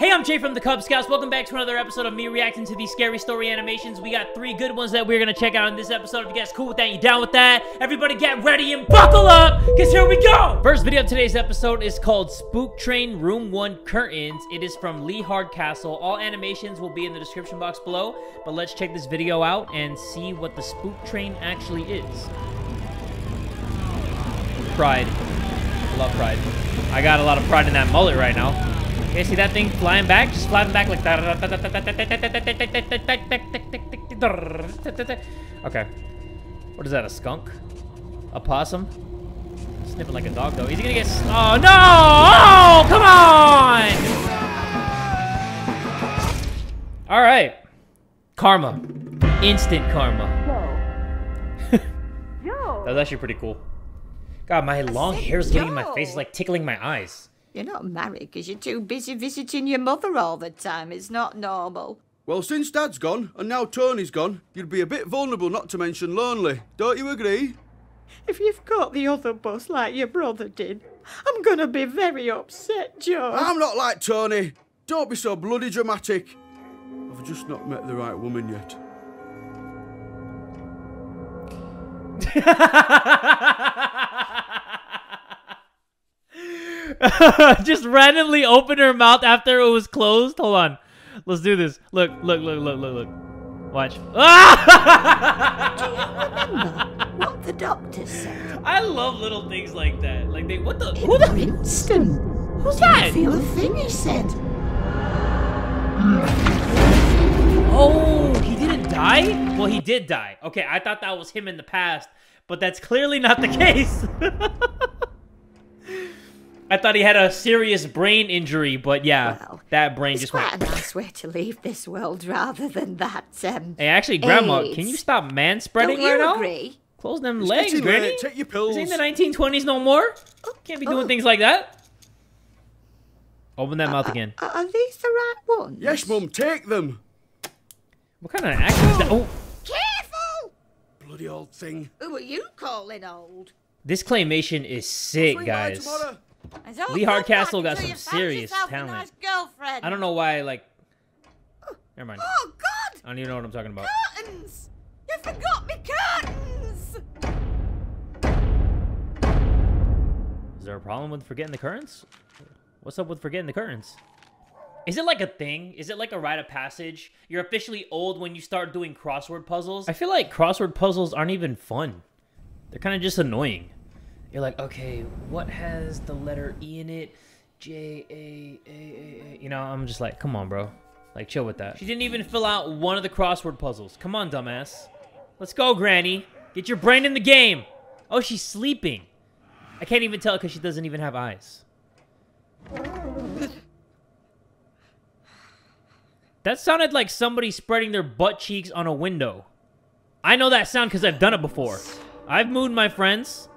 Hey, I'm Jay from the Kubz Scouts. Welcome back to another episode of me reacting to these scary story animations. We got three good ones that we're gonna check out in this episode. If you guys cool with that, you down with that? Everybody get ready and buckle up, because here we go! First video of today's episode is called Spook Train Room 1 Curtains. It is from Lee Hardcastle. All animations will be in the description box below, but let's check this video out and see what the Spook Train actually is. Pride. I love pride. I got a lot of pride in that mullet right now. Okay, see that thing flying back? Just flying back like that. Okay. What is that, a skunk? A possum? Sniffing like a dog, though. Is he gonna get... Oh, no! Oh, come on! All right. Karma. Instant karma. Yo. That was actually pretty cool. God, my long hair is getting in my face. It's like tickling my eyes. You're not married because you're too busy visiting your mother all the time. It's not normal. Well, since Dad's gone, and now Tony's gone, you'd be a bit vulnerable, not to mention lonely. Don't you agree? If you've caught the other bus like your brother did, I'm going to be very upset, Joe. I'm not like Tony. Don't be so bloody dramatic. I've just not met the right woman yet. Just randomly open her mouth after it was closed. Hold on. Let's do this. Look, look, look, look, look, look. Watch. Ah! Do you remember what the doctor said? I love little things like that. Like they, what the? Who the? Princeton. Who's that? Feel the thing he said. Oh, he didn't die? Well, he did die. Okay, I thought that was him in the past, but that's clearly not the case. I thought he had a serious brain injury, but yeah, well, that brain just went... It's quite a nice way to leave this world rather than that, Hey, actually, Grandma, AIDS. Can you stop manspreading right now? Agree? Close them legs, Granny. Take your pills. This ain't the 1920s no more. Can't be doing things like that. Open that mouth again. Are these the right ones? Yes, Mum, take them. What kind of action is that? Oh. Careful! Bloody old thing. Who are you calling old? This claymation is sick, guys. Lee Hardcastle got some serious talent. Nice, I don't know why, like... Never mind. Oh, God! I don't even know what I'm talking about. Curtains! You forgot me curtains! Is there a problem with forgetting the curtains? What's up with forgetting the curtains? Is it like a thing? Is it like a rite of passage? You're officially old when you start doing crossword puzzles? I feel like crossword puzzles aren't even fun. They're kind of just annoying. You're like, okay, what has the letter E in it? J-A-A-A-A. You know, I'm just like, come on, bro. Like, chill with that. She didn't even fill out one of the crossword puzzles. Come on, dumbass. Let's go, Granny. Get your brain in the game. Oh, she's sleeping. I can't even tell because she doesn't even have eyes. That sounded like somebody spreading their butt cheeks on a window. I know that sound because I've done it before. I've moved my friends.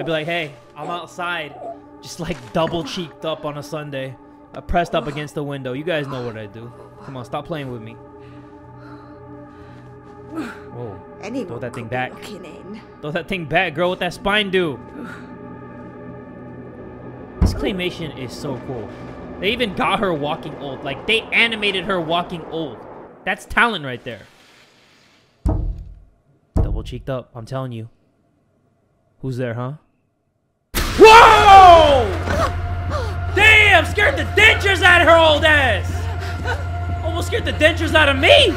I'd be like, hey, I'm outside, just like double-cheeked up on a Sunday. I pressed up against the window. You guys know what I do. Come on, stop playing with me. Whoa. Anyone throw that thing back. Throw that thing back, girl. What that spine do? This claymation is so cool. They even got her walking old. Like, they animated her walking old. That's talent right there. Double-cheeked up, I'm telling you. Who's there, huh? Whoa! Damn, scared the dentures out of her old ass! Almost scared the dentures out of me!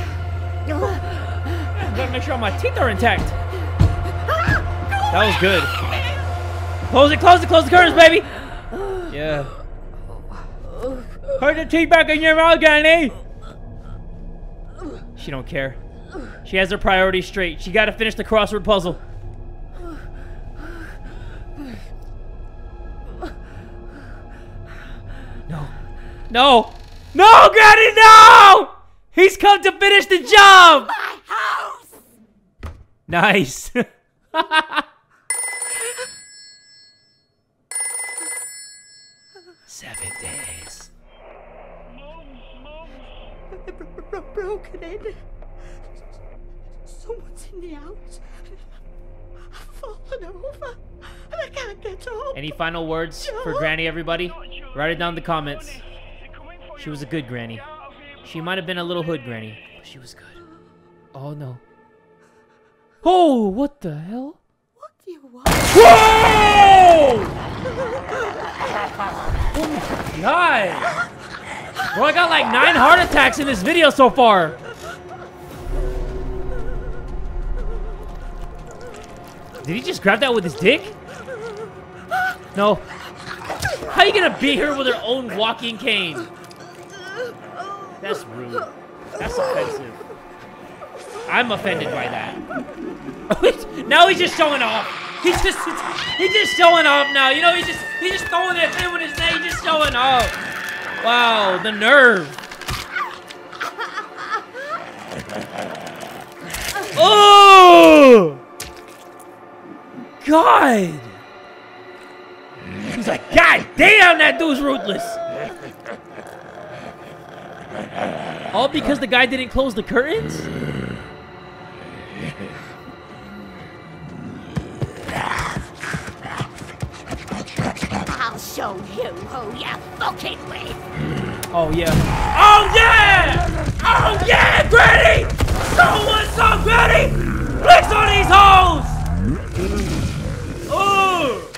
Gotta make sure all my teeth are intact. That was good. Close it, close it, close the curtains, baby! Yeah. Put the teeth back in your mouth, Granny! She don't care. She has her priorities straight. She gotta finish the crossword puzzle. No! No, Granny, no! He's come to finish the job! My house! Nice. Seven days. Broken in. Someone's in the house. I've fallen over. And I can't get up. Any final words for Granny, everybody? Write it down in the comments. She was a good granny. She might have been a little hood granny, but she was good. Oh, no. Oh, what the hell? What do you want? Whoa! Oh, my God. Bro, I got like 9 heart attacks in this video so far. Did he just grab that with his dick? No. How you gonna beat her with her own walking cane? That's rude. That's offensive. I'm offended by that. Now he's just showing off. He's just showing off now. You know, he's just throwing that thing with his neck. He's just showing off. Wow, the nerve. Oh! God! He's like, God damn, that dude's ruthless. All because the guy didn't close the curtains? I'll show you who you're fucking with. Oh, yeah. Oh, yeah! Oh, yeah, Granny! Someone saw Granny! Flicks on these hoes! Oh!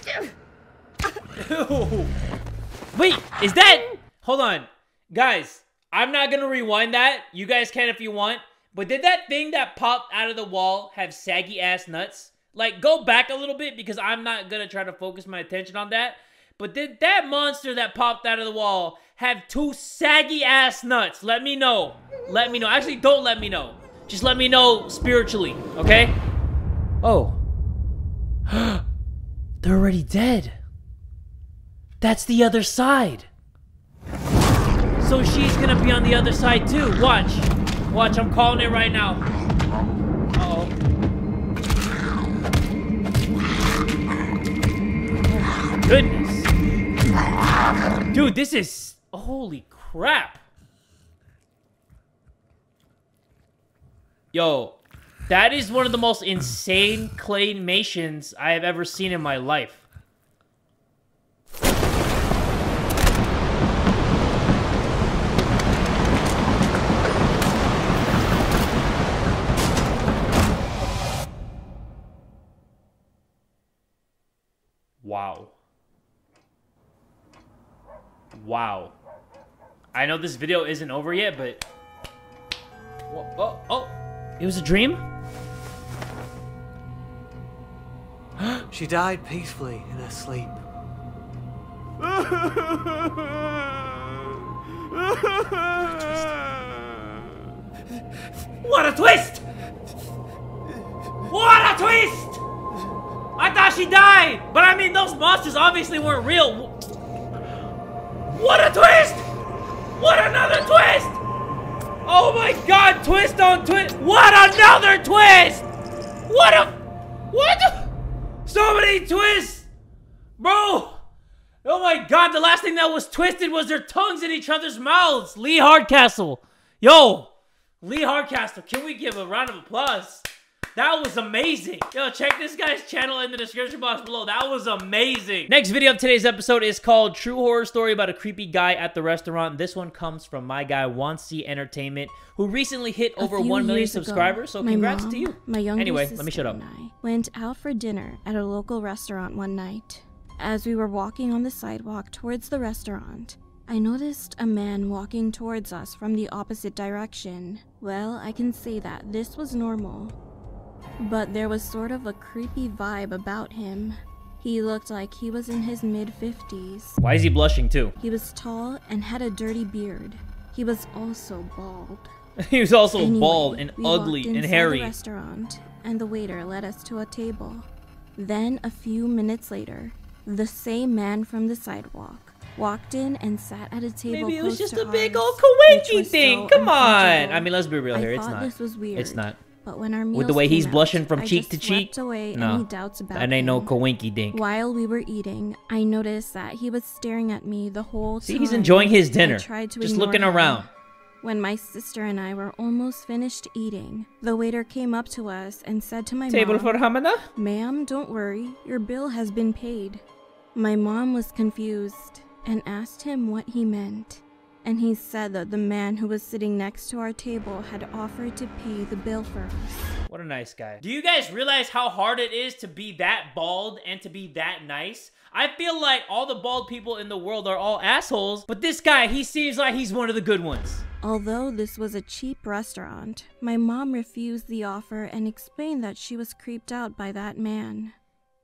Ew. Wait, is that... Hold on. Guys, I'm not going to rewind that. You guys can if you want. But did that thing that popped out of the wall have saggy-ass nuts? Like, go back a little bit because I'm not going to try to focus my attention on that. But did that monster that popped out of the wall have 2 saggy-ass nuts? Let me know. Let me know. Actually, don't let me know. Just let me know spiritually, okay? Oh. They're already dead. That's the other side. So she's gonna be on the other side too. Watch. Watch, I'm calling it right now. Uh-oh. Oh, goodness. Dude, this is... Holy crap. Yo. That is one of the most insane claymations I have ever seen in my life. Wow. Wow. I know this video isn't over yet, but... Whoa, oh, oh! It was a dream? She died peacefully in her sleep. What a twist! What a twist! I thought she died! But I mean, those monsters obviously weren't real. What a twist! What another twist! Oh my God, twist on twist! What another twist! What a... What the... So many twists! Bro! Oh my God, the last thing that was twisted was their tongues in each other's mouths! Lee Hardcastle! Yo! Lee Hardcastle, can we give a round of applause? That was amazing! Yo, check this guy's channel in the description box below. That was amazing! Next video of today's episode is called True Horror Story About a Creepy Guy at the Restaurant. This one comes from my guy, Wansee Entertainment, who recently hit over 1 million subscribers, so congrats to you. My younger sister let me shut up. And I went out for dinner at a local restaurant one night. As we were walking on the sidewalk towards the restaurant, I noticed a man walking towards us from the opposite direction. Well, I can say that this was normal. But there was sort of a creepy vibe about him. He looked like he was in his mid-50s. Why is he blushing too? He was tall and had a dirty beard. He was also bald. He was also bald and ugly and hairy. We walked into the restaurant and the waiter led us to a table. Then a few minutes later, the same man from the sidewalk walked in and sat at a table. Maybe it was just a big old kawaii thing. Come on. I mean, let's be real here. It's not. This was weird. It's not. But when our with the way he's blushing from cheek to cheek, no, that ain't no kawinky dink. While we were eating, I noticed that he was staring at me the whole time. See, he's enjoying his dinner, just looking around. When my sister and I were almost finished eating, the waiter came up to us and said to my mom, "Table for Hamada? Ma'am, don't worry, your bill has been paid." My mom was confused and asked him what he meant. and he said that the man who was sitting next to our table had offered to pay the bill for us. What a nice guy. Do you guys realize how hard it is to be that bald and to be that nice? I feel like all the bald people in the world are all assholes, but this guy, he seems like he's one of the good ones. Although this was a cheap restaurant, my mom refused the offer and explained that she was creeped out by that man.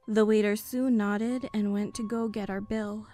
The waiter soon nodded and went to go get our bill.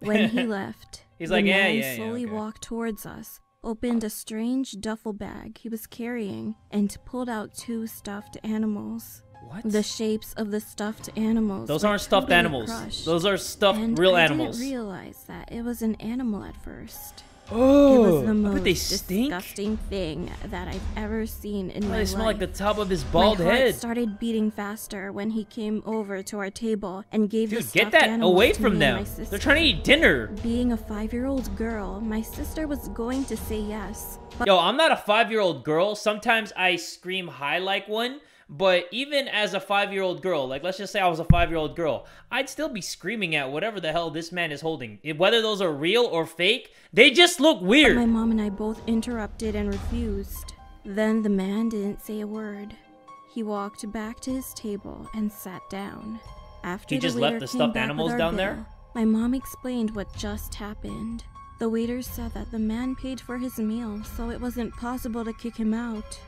When he left, he's like, the man slowly walked towards us, opened a strange duffel bag he was carrying, and pulled out two stuffed animals. What? The shapes of the stuffed animals. Those aren't stuffed animals. Crushed, those are stuffed real animals. I didn't realize that it was an animal at first. Oh, it was the most disgusting thing that I've ever seen in my life. They smell like the top of his bald head. My heart started beating faster when he came over to our table and gave the stuffed animal to me and my sister. Dude, get that away from them. They're trying to eat dinner. Being a 5-year-old girl, my sister was going to say yes. Yo, I'm not a 5-year-old girl. Sometimes I scream high like one. But even as a 5-year-old girl, like let's just say I was a 5-year-old girl, I'd still be screaming at whatever the hell this man is holding. Whether those are real or fake, they just look weird. My mom and I both interrupted and refused. Then the man didn't say a word. He walked back to his table and sat down. After he just left the stuffed animals down there? My mom explained what just happened. The waiter said that the man paid for his meal, so it wasn't possible to kick him out.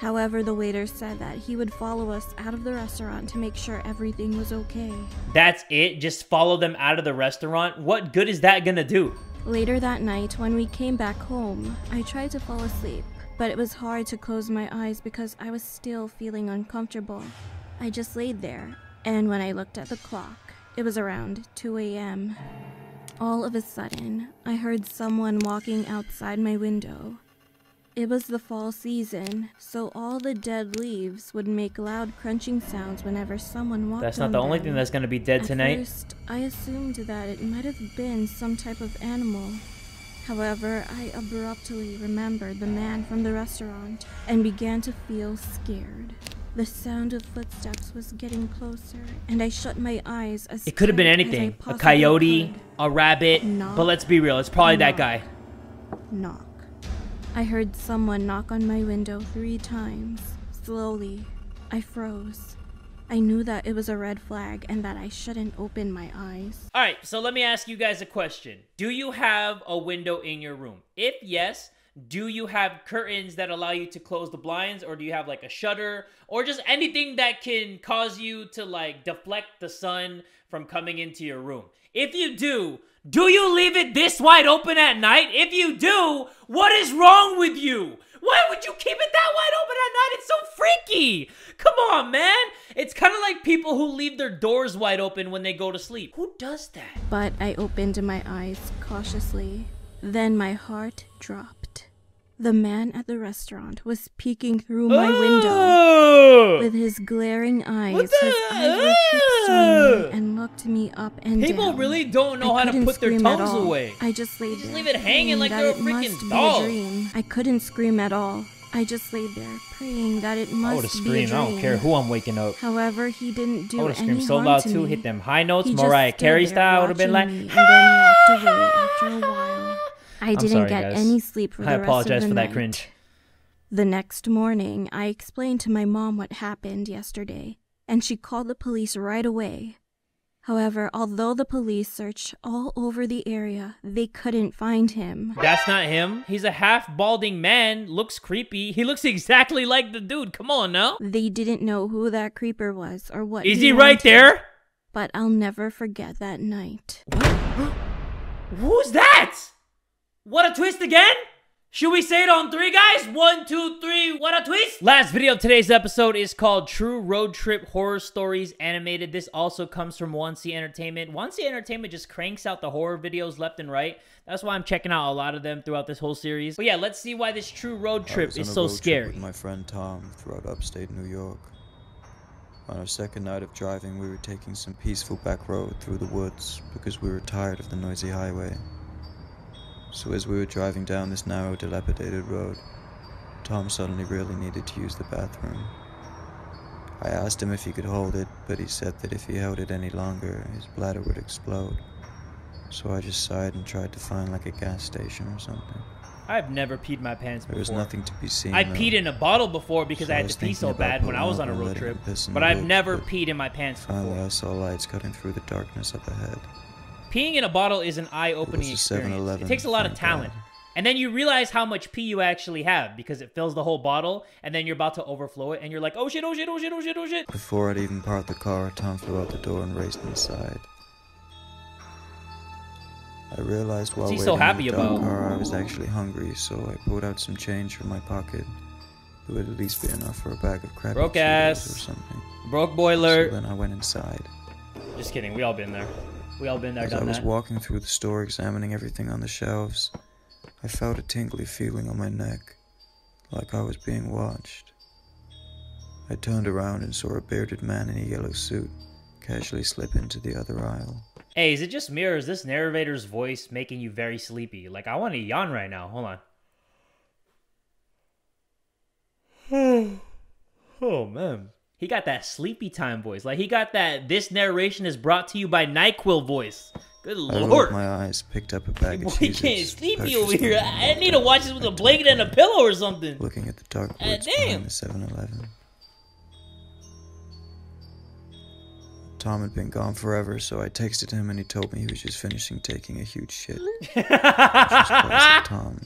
However, the waiter said that he would follow us out of the restaurant to make sure everything was okay. That's it? Just follow them out of the restaurant? What good is that gonna do? Later that night, when we came back home, I tried to fall asleep, but it was hard to close my eyes because I was still feeling uncomfortable. I just laid there, and when I looked at the clock, it was around 2 a.m. All of a sudden, I heard someone walking outside my window. It was the fall season, so all the dead leaves would make loud crunching sounds whenever someone walked on them. That's not the only thing that's going to be dead tonight. At first, I assumed that it might have been some type of animal. However, I abruptly remembered the man from the restaurant and began to feel scared. The sound of footsteps was getting closer, and I shut my eyes as it could have been anything. A coyote, a rabbit, but let's be real, it's probably that guy. Knock. I heard someone knock on my window 3 times. Slowly, I froze. I knew that it was a red flag and that I shouldn't open my eyes. All right, so let me ask you guys a question. Do you have a window in your room? If yes, do you have curtains that allow you to close the blinds, or do you have like a shutter or just anything that can cause you to like deflect the sun from coming into your room? If you do, do you leave it this wide open at night? If you do, what is wrong with you? Why would you keep it that wide open at night? It's so freaky. Come on, man. It's kind of like people who leave their doors wide open when they go to sleep. Who does that? But I opened my eyes cautiously. Then my heart dropped. The man at the restaurant was peeking through my window. With his glaring eyes, his eyes were fixed on me and looked me up and down. People really don't know how to put their tongues away. I just laid there. Just leave it hanging like they're a freaking dog. I couldn't scream at all. I just laid there praying that it must be a dream. I don't care who I'm waking up. However, he didn't do any harm to me. I would have screamed so loud too, hit them high notes, Mariah Carey style. I would have been like, and then walked away after a while. I didn't get any sleep for the rest of the night. I apologize for that cringe. The next morning, I explained to my mom what happened yesterday, and she called the police right away. However, although the police searched all over the area, they couldn't find him. That's not him. He's a half-balding man, looks creepy. He looks exactly like the dude. Come on now. They didn't know who that creeper was or what he wanted. Is he right there? But I'll never forget that night. Who's that? What a twist again? Should we say it on 3, guys? 1, 2, 3, what a twist! Last video of today's episode is called True Road Trip Horror Stories Animated. This also comes from Wansee Entertainment. Wansee Entertainment just cranks out the horror videos left and right. That's why I'm checking out a lot of them throughout this whole series. But yeah, let's see why this True Road Trip is so scary. I was on a road trip with my friend Tom throughout upstate New York. On our second night of driving, we were taking some peaceful back road through the woods because we were tired of the noisy highway. So as we were driving down this narrow, dilapidated road, Tom suddenly really needed to use the bathroom. I asked him if he could hold it, but he said that if he held it any longer, his bladder would explode. So I just sighed and tried to find like a gas station or something. I've never peed my pants before. There was nothing to be seen. I peed in a bottle before because I had to pee so bad when I was on a road trip. But I've never peed in my pants before. Finally, I saw lights cutting through the darkness up ahead. Peeing in a bottle is an eye-opening experience. It takes a lot of talent. And then you realize how much pee you actually have because it fills the whole bottle, and then you're about to overflow it, and you're like, oh shit, oh shit, oh shit, oh shit, oh shit. Before I'd even parked the car, Tom flew out the door and raced inside. I realized while waiting in the dark car I was actually hungry, so I pulled out some change from my pocket. It would at least be enough for a bag of crab Broke ass. Or something. Broke boiler. So then I went inside. Just kidding, we all been there. We all been there, done that. As I was walking through the store examining everything on the shelves, I felt a tingly feeling on my neck, like I was being watched. I turned around and saw a bearded man in a yellow suit casually slip into the other aisle. Hey, is it just me or is this narrator's voice making you very sleepy? Like, I want to yawn right now. Hold on. Oh, man. He got that sleepy time voice. Like, he got that this narration is brought to you by NyQuil voice. Good lord. I opened my eyes, picked up a bag of cheeses. Boy, can't sleepy over here. I need to watch this with a blanket and a pillow or something. Looking at the dark woods behind the 7-Eleven. Tom had been gone forever, so I texted him and he told me he was just finishing taking a huge shit. Tom.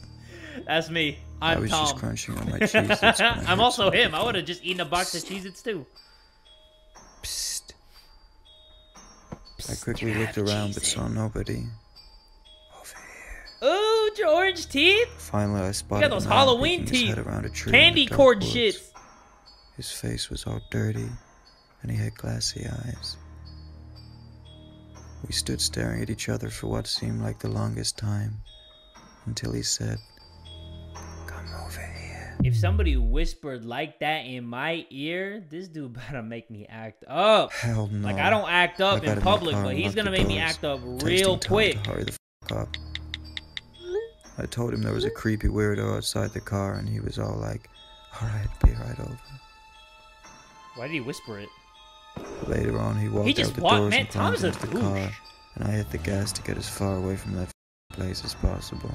That's me. I'm Tom. I was just crunching on my Cheez-Its. I'm also him. I would have just eaten a box of Cheez-Its too. Psst. I quickly looked around but saw nobody. Over here. Ooh, your orange teeth? Finally, I spotted him. You got those Halloween teeth. Candy corn shits. His face was all dirty, and he had glassy eyes. We stood staring at each other for what seemed like the longest time, until he said, "Come over here." If somebody whispered like that in my ear, this dude better make me act up. Hell no. Like, I don't act up in public, but he's gonna make me act up real quick. Hurry the fuck up. I told him there was a creepy weirdo outside the car, and he was all like, "Alright, be right over." Why did he whisper it? Later on, he walked out the doors and climbed into the car, and I hit the gas to get as far away from that place as possible.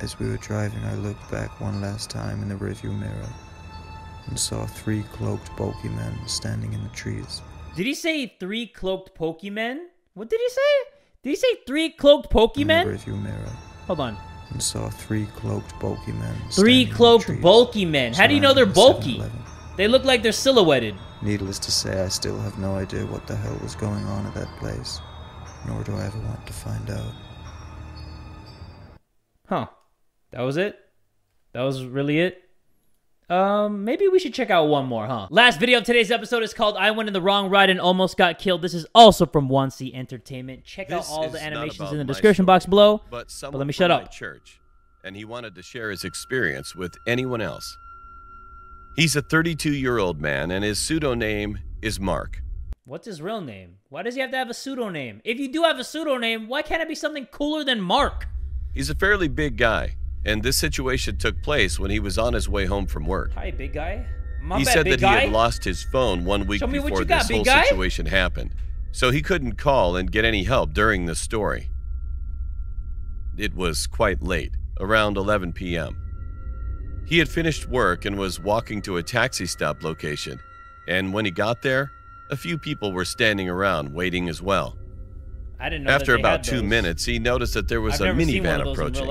As we were driving, I looked back one last time in the rearview mirror and saw three cloaked Pokemon standing in the trees. Did he say three cloaked Pokemon? What did he say? Did he say three cloaked Pokemon? In the rearview mirror. Hold on. And saw three cloaked Pokemon. Three cloaked bulky men. How do you know they're bulky? They look like they're silhouetted. Needless to say, I still have no idea what the hell was going on at that place, nor do I ever want to find out. Huh. That was it? That was really it? Maybe we should check out one more, huh? Last video of today's episode is called "I Went in the Wrong Ride and Almost Got Killed." This is also from Wansee Entertainment. Check out all the animations in the description box below, but let me shut up. Church, and he wanted to share his experience with anyone else. He's a 32-year-old man, and his pseudonym is Mark. What's his real name? Why does he have to have a pseudonym? If you do have a pseudonym, why can't it be something cooler than Mark? He's a fairly big guy, and this situation took place when he was on his way home from work. Hi, big guy. He said that he had lost his phone 1 week before this whole situation happened, so he couldn't call and get any help during the story. It was quite late, around 11 p.m. He had finished work and was walking to a taxi stop location, and when he got there, a few people were standing around waiting as well. I didn't know. After about 2 minutes, he noticed that there was a minivan approaching.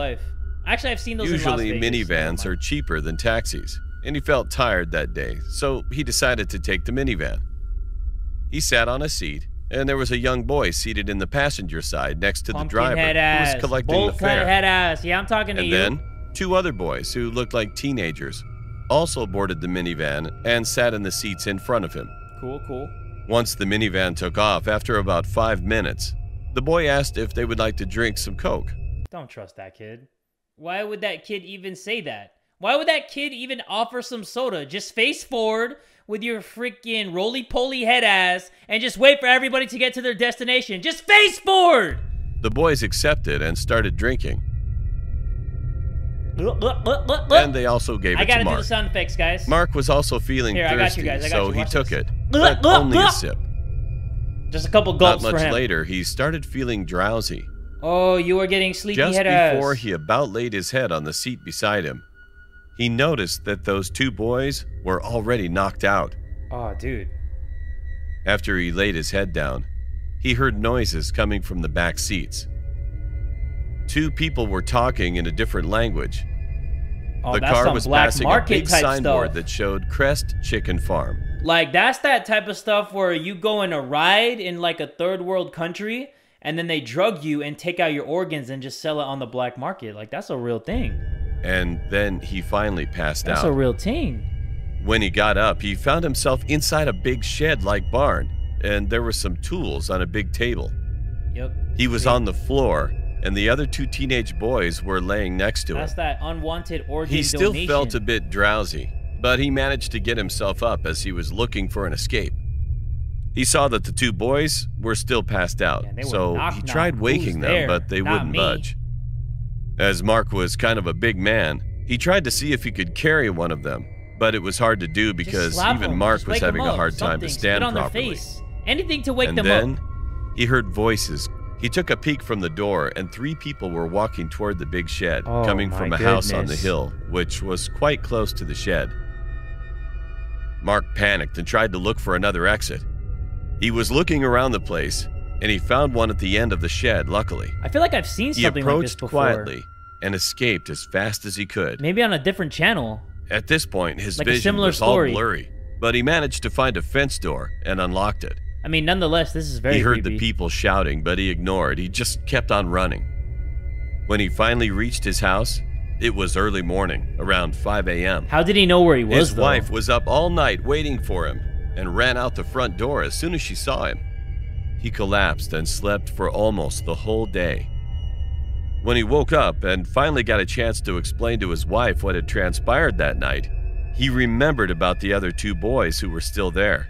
Actually, I've seen those in Las Vegas. Usually minivans are cheaper than taxis, and he felt tired that day, so he decided to take the minivan. He sat on a seat, and there was a young boy seated in the passenger side next to the driver who was collecting the fare. Yeah, I'm talking to you. And then, two other boys who looked like teenagers also boarded the minivan and sat in the seats in front of him. Cool, cool. Once the minivan took off, after about 5 minutes, the boy asked if they would like to drink some Coke. Don't trust that kid. Why would that kid even say that? Why would that kid even offer some soda? Just face forward with your freaking roly-poly head ass and just wait for everybody to get to their destination. Just face forward! The boys accepted and started drinking. And they also gave it to Mark. I gotta do the sound effects, guys. Mark was also feeling thirsty, so he took it, but only a sip. Just a couple gulps for him. Not much later, he started feeling drowsy. Oh, you were getting sleepy head ass. Just before he about laid his head on the seat beside him, he noticed that those two boys were already knocked out. Oh, dude. After he laid his head down, he heard noises coming from the back seats. Two people were talking in a different language. Oh, the car was passing a big signboard that showed Crest Chicken Farm. Like, that's that type of stuff where you go on a ride in like a third world country and then they drug you and take out your organs and just sell it on the black market. Like, that's a real thing. And then he finally passed out. That's a real thing. When he got up, he found himself inside a big shed-like barn, and there were some tools on a big table. Yep. He was on the floor, and the other two teenage boys were laying next to him. That's that unwanted organ donation. He still felt a bit drowsy, but he managed to get himself up as he was looking for an escape. He saw that the two boys were still passed out, so he tried waking them, but they wouldn't budge. As Mark was kind of a big man, he tried to see if he could carry one of them, but it was hard to do because even Mark was having a hard time to stand properly. Anything to wake them up. And then he heard voices. He took a peek from the door, and three people were walking toward the big shed, coming from a house on the hill, which was quite close to the shed. Mark panicked and tried to look for another exit. He was looking around the place, and he found one at the end of the shed, luckily. I feel like I've seen something like this before. He approached quietly and escaped as fast as he could. Maybe on a different channel. At this point, his vision was all blurry, but he managed to find a fence door and unlocked it. I mean, nonetheless, this is very creepy. He heard the people shouting, but he ignored. He just kept on running. When he finally reached his house, it was early morning, around 5 a.m. How did he know where he was, though? His wife was up all night waiting for him and ran out the front door as soon as she saw him. He collapsed and slept for almost the whole day. When he woke up and finally got a chance to explain to his wife what had transpired that night, he remembered about the other two boys who were still there.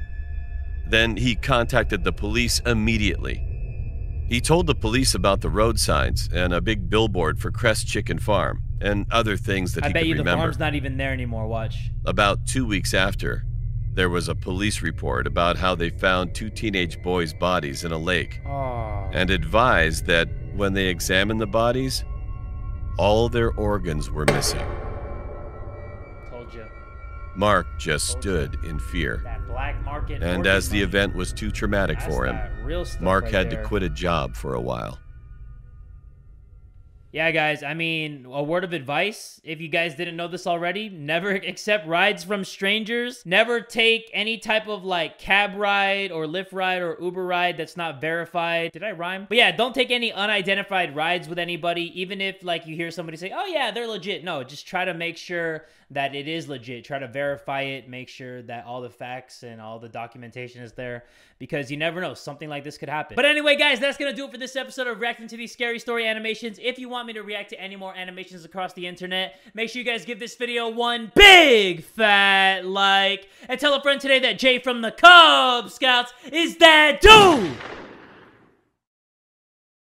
Then he contacted the police immediately. He told the police about the road signs and a big billboard for Crest Chicken Farm and other things that he could remember. I bet you the farm's not even there anymore, watch. About 2 weeks after, there was a police report about how they found two teenage boys' bodies in a lake and advised that when they examined the bodies, all their organs were missing. Told you. Mark just stood in fear. That black market and as the event was too traumatic for him, Mark had to quit a job for a while. Yeah, guys, I mean, a word of advice, if you guys didn't know this already, never accept rides from strangers. Never take any type of, like, cab ride or Lyft ride or Uber ride that's not verified. Did I rhyme? But yeah, don't take any unidentified rides with anybody, even if, like, you hear somebody say, oh, yeah, they're legit. No, just try to make sure that it is legit. Try to verify it. Make sure that all the facts and all the documentation is there because you never know. Something like this could happen. But anyway, guys, that's going to do it for this episode of reacting to these scary story animations. If you want me to react to any more animations across the internet, make sure you guys give this video one big fat like and tell a friend today that Jay from the Cub Scouts is that dude!